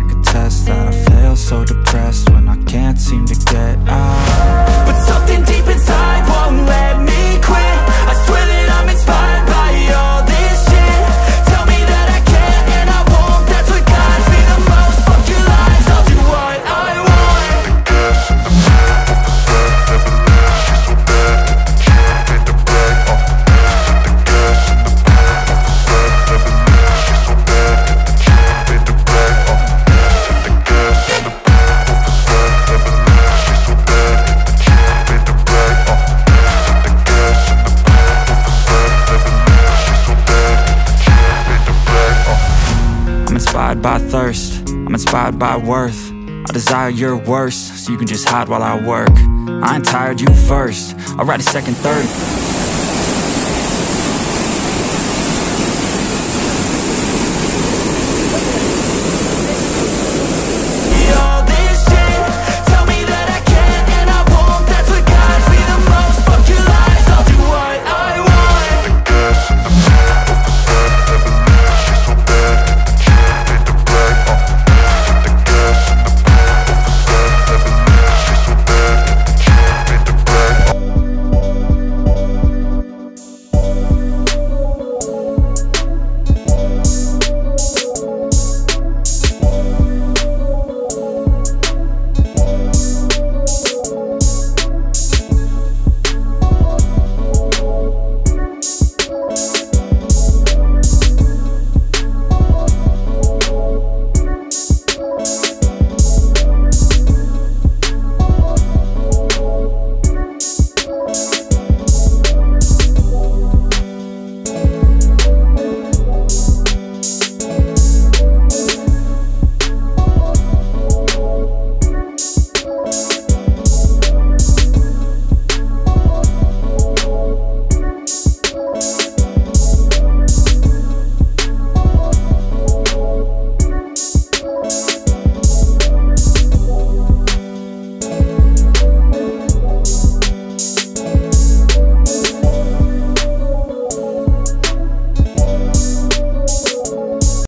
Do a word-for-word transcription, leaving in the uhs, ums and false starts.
like a test that I fail, so depressed when I can't seem to get out. But something deep inside won't let me quit. I swear that I'm inspired by all this shit. Tell me that I can't and I won't. That's what guides me the most. Fuck your lies, I'll do what I want. The gas and the man off the side, never left, she's so bad that the kid made the brag off the gas and the gas and the man off the side, never left, she's so bad that the kid made the brag off the gas and the gas and the man off the side, never left, she's so bad that the kid made the brag off the gas and the gas and the man off the side, never left, she's so bad that the kid made the brag off. I'm inspired by thirst, I'm inspired by worth. I desire your worst, so you can just hide while I work. I ain't tired, you first. I'll write a second, third.